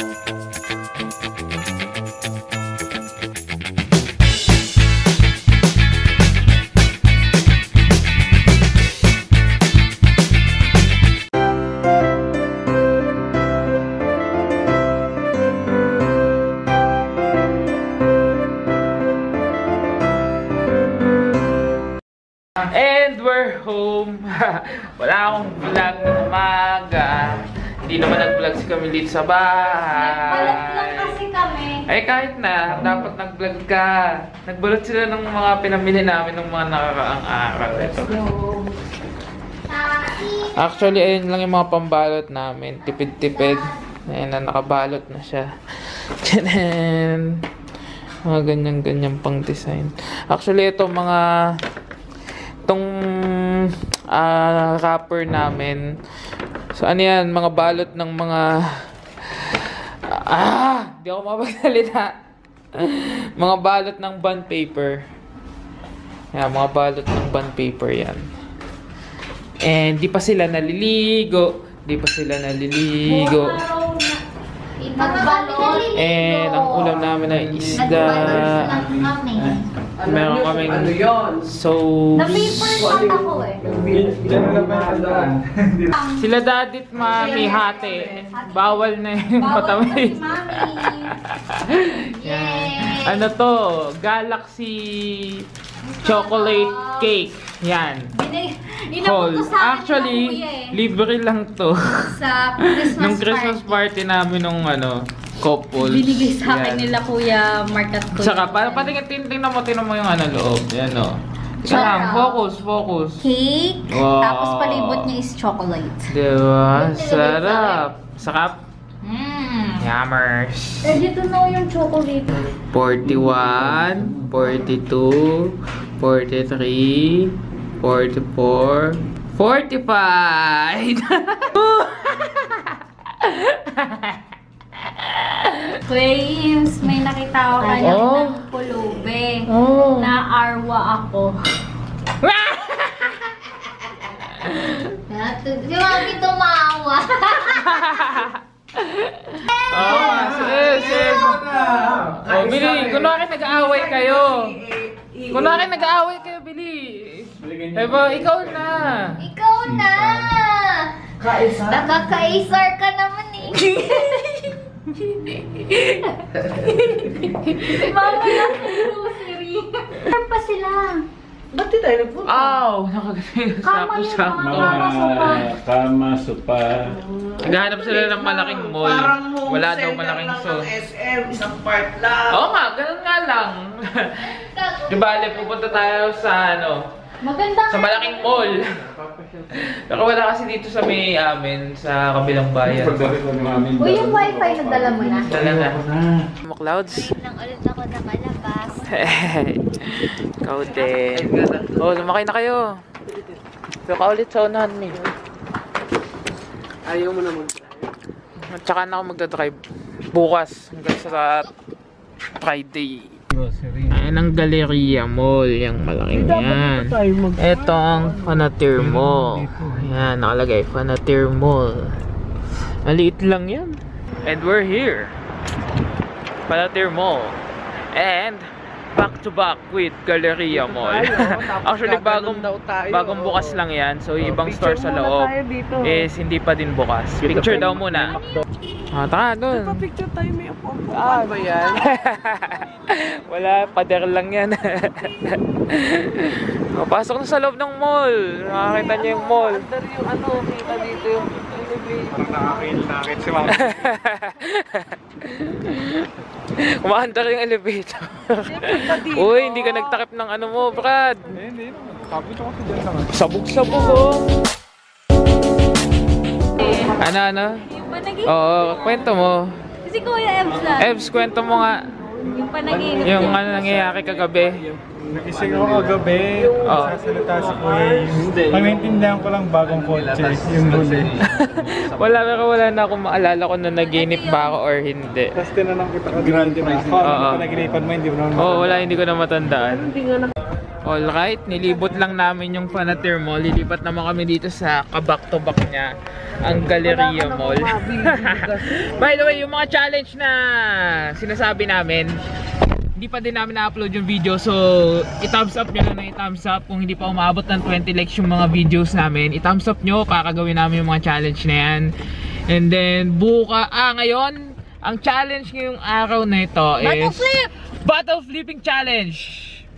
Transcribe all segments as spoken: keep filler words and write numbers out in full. And we're home. Wala akong vlog ng umaga. Hindi naman nag-vlog si Camille sa bahay. Nagbalot lang kasi kami. Ay kahit na, dapat nag-vlog ka. Nagbalot sila ng mga pinamili namin ng mga nakaraang araw. Ito. Actually, ayun lang yung mga pambalot namin. Tipid-tipid. Ayun na, nakabalot na siya. Ganyan. Mga ganyan-ganyan pang design. Actually, ito mga... Itong uh, wrapper namin. So, ano yan? Mga balot ng mga... Ah! Di ako mapagsalita. Mga balot ng bond paper. Yan, mga balot ng bond paper yan. And di pa sila naliligo. Di pa sila naliligo. Wow. And ang ulam namin ay isda. Meron kaming so sila dadit mami hati. Bawal na yung patawid. Ano to? Galaxy chocolate cake. Yan. Actually, libre lang to. Sa Christmas party namin nung ano. Couples. Binigay sa akin yan. Nila Kuya Mark at Kuya. Saka, para patingin, tingnan mo, tingnan mo yung ano loob. Yan o. Saka, focus, focus. Cake. Wow. Tapos palibot niya is chocolate. Diba? Sarap. Sarap. Mm. Yummers. Eh, dito na yung chocolate. forty-one, forty-two, forty-three, forty-four, forty-five. Claims, may nakita ako kanya oh. ng pulube. Oh. Na-arwa ako. Di ba kitumawa? Oo, sis, sis. O, Billy, kunwari nag-aaway kayo. Kunwari nag-aaway kayo, Billy. Eba, ikaw na. Ikaw na. Kaisar. Nakakaisar ka naman eh. Mama lang yung grocery. Saan pa sila? Ba't di tayo nagpunta? Aw, nakagano'n yung sapo-sapo. Kama, sopa. Naghahanap sila ng malaking mall. Wala daw malaking mall. S M, isang part lang. Oo nga, ganun nga lang. Diba, pupunta tayo sa ano? Sa malaking mall. Pero wala kasi dito sa may amin, sa kabilang bayan. O yung wifi na dala mo na. Dala na. Clouds? Nang ulit ako nakalabas. Ikaw din. O, lumakay na kayo. Saka ulit sa unahan mo. Ayaw mo na mag-drive. At saka na ako magdadrive. Bukas. Hanggang sa Friday. Ayan ang Galleria Mall, yung malaking yan. Ito ang Panathair Mall. Ayan, nakalagay, Panathair Mall. Maliit lang yan. And we're here. Panathair Mall. And back to back with Galleria Mall. Actually, bagong, bagong bukas lang yan. So, ibang store sa loob is hindi pa din bukas. Picture daw muna. Ah, taka doon. Ito picture tayo, may upo-upuan ba yan? Wala, pader lang yan. Pasok na sa loob ng mall. Nakakita niyo yung mall. Under yung ano, kita dito yung elevator. Nakakilakit si Mama. Umaandar yung elevator. Uy, hindi ka nagtakip ng ano mo, Brad. Hindi, hindi. Kapit ako sa dyan lang. Sabog-sabog, oh. Ano, ano? Oo, kwento mo. Kasi Kuya Ebs lang. Ebs, kwento mo nga. Yung panaginip. Yung ano nangyayari kagabi. Nagising ako kagabi. Oo. Sasalita si Kuya yung... Pag-naintindihan ko lang bagong kotse. Yung huli. Wala, pero wala na akong maalala ko na naginip ba ako or hindi. Tapos tinanong kita ka. Grande na ako. Ano pa naginipan mo, hindi mo naman matandaan. Oo, wala, hindi ko na matandaan. Alright, nilibot lang namin yung Panathair Mall. Lilipat naman kami dito sa kabak-tobak niya. ang Galleria Mall. By the way, yung mga challenge na sinasabi namin, hindi pa din namin na-upload yung video, so i-thumbs up nyo lang na i-thumbs up. Kung hindi pa umabot ng twenty likes yung mga videos namin, i-thumbs up nyo para gawin namin yung mga challenge na yan. And then buka, ah ngayon, ang challenge ngayong araw na ito is Battle Flip! Battle Flipping Challenge!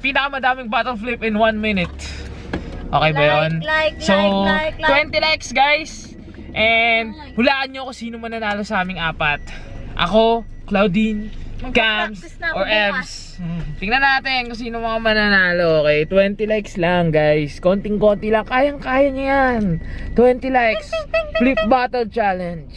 Pinakamadaming battle flip in one minute. Okay ba yun? Like, like, so, like, like, like. twenty likes guys! And hulaan nyo kung sino man nanalo sa aming apat. Ako, Claudine, Cams, or Ebs. Tingnan natin kung sino mga mananalo. Okay, twenty likes lang guys. Konting-konti lang, kayang-kaya nyo yan. Twenty likes, Flip Battle Challenge.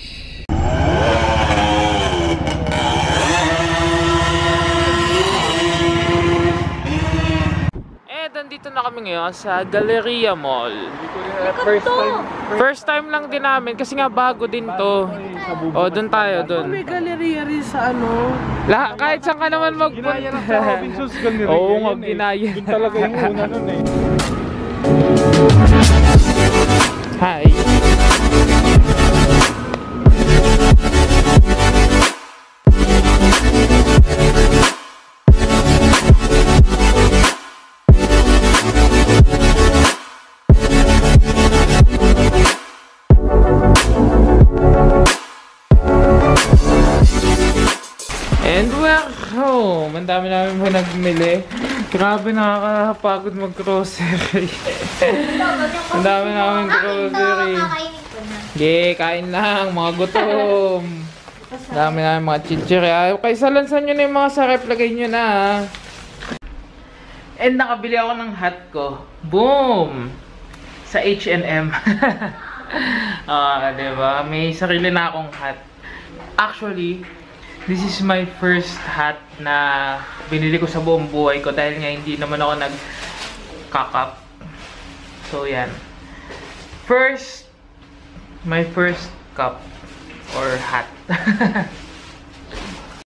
Eh, nandito na kami ngayon sa Galleria Mall. First time, first time lang din namin kasi nga bago din to. O, doon tayo, doon. May galleria rin sa ano? Lahat, kahit saan ka naman magpunta. Ginaya lang sa Robinson's Galleria. Oo, nga, ginaya. Doon talaga yung una nun eh. Hi! Ang dami namin po nagmili. Grabe, nakakapagod mag-grocery. Ang dami namin grocery. Sige, kain lang. Mga gutom. Ang dami namin mga chichiri. Okay, salansan nyo na yung mga sarap. Lagay nyo na. And nakabili ako ng hat ko. Boom! Sa H and M. Ah, diba? May sarili na akong hat. Actually, this is my first hat na binili ko sa buong buhay ko dahil nga hindi naman ako nag-kakap. So, yan. First, my first cup or hat.